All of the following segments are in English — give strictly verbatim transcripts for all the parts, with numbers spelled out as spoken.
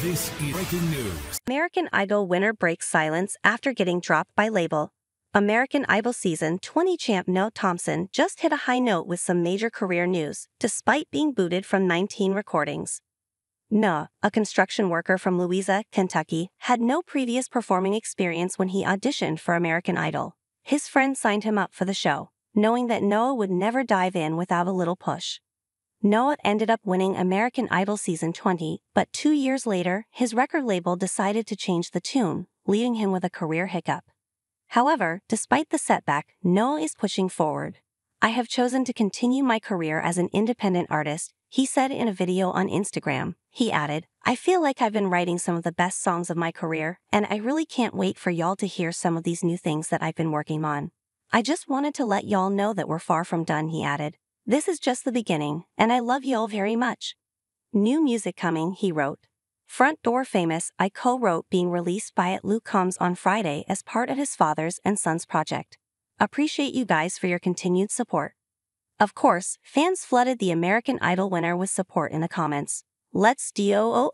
This is breaking news. American Idol winner breaks silence after getting dropped by label. American Idol season twenty champ Noah Thompson just hit a high note with some major career news, despite being booted from nineteen recordings. Noah, a construction worker from Louisa, Kentucky, had no previous performing experience when he auditioned for American Idol. His friend signed him up for the show, knowing that Noah would never dive in without a little push. Noah ended up winning American Idol season twenty, but two years later, his record label decided to change the tune, leaving him with a career hiccup. However, despite the setback, Noah is pushing forward. "I have chosen to continue my career as an independent artist," he said in a video on Instagram. He added, "I feel like I've been writing some of the best songs of my career, and I really can't wait for y'all to hear some of these new things that I've been working on. I just wanted to let y'all know that we're far from done," he added. "This is just the beginning, and I love y'all very much." New music coming, he wrote. Front Door Famous, I co-wrote, being released by Luke Combs on Friday as part of his Fathers and Sons project. "Appreciate you guys for your continued support." Of course, fans flooded the American Idol winner with support in the comments. "Let's do,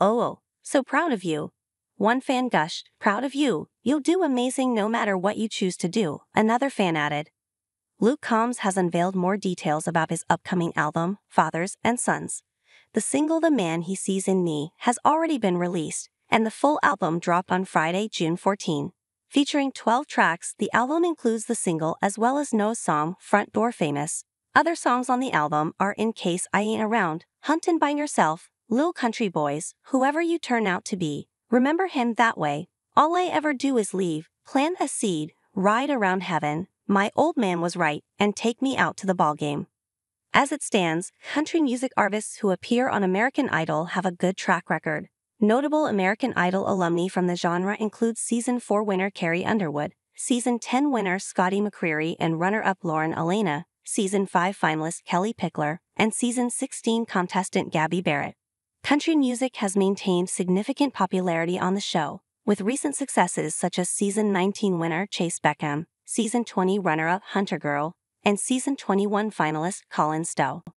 so proud of you." One fan gushed, "Proud of you, you'll do amazing no matter what you choose to do," another fan added. Luke Combs has unveiled more details about his upcoming album, Fathers and Sons. The single The Man He Sees in Me has already been released, and the full album dropped on Friday, June fourteenth. Featuring twelve tracks, the album includes the single as well as Noah's song, Front Door Famous. Other songs on the album are In Case I Ain't Around, Huntin' by Yourself, Lil Country Boys, Whoever You Turn Out to Be, Remember Him That Way, All I Ever Do Is Leave, Plant a Seed, Ride Around Heaven, My Old Man Was Right, and Take Me Out to the Ballgame. As it stands, country music artists who appear on American Idol have a good track record. Notable American Idol alumni from the genre include Season four winner Carrie Underwood, Season ten winner Scotty McCreery and runner-up Lauren Alaina, Season five finalist Kellie Pickler, and Season sixteen contestant Gabby Barrett. Country music has maintained significant popularity on the show, with recent successes such as Season nineteen winner Chase Beckham, Season twenty runner-up Hunter Girl, and Season twenty-one finalist Colin Stowe.